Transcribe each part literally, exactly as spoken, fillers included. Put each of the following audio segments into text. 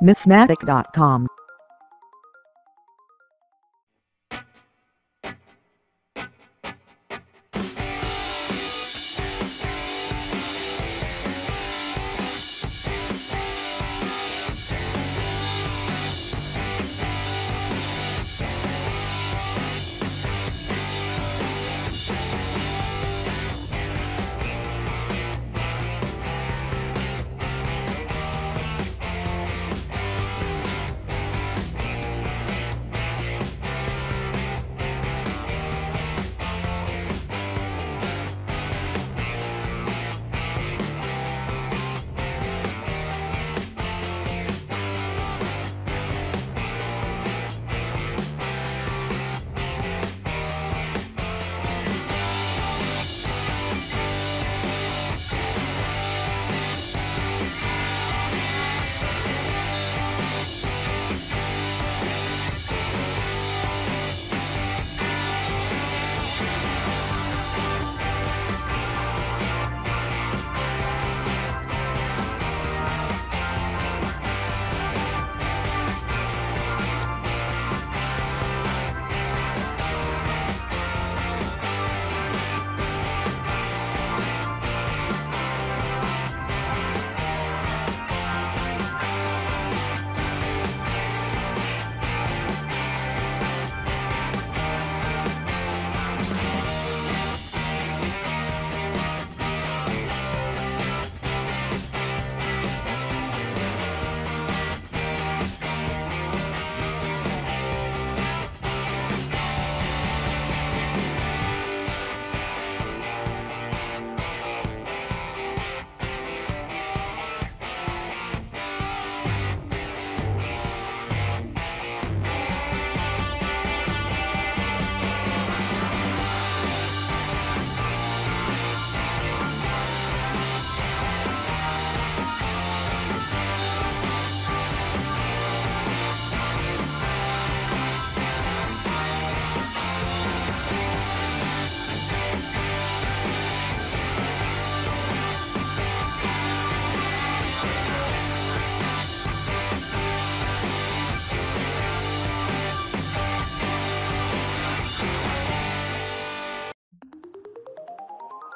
Mismatic dot com.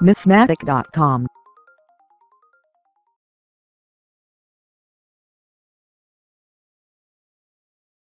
Mismatic dot com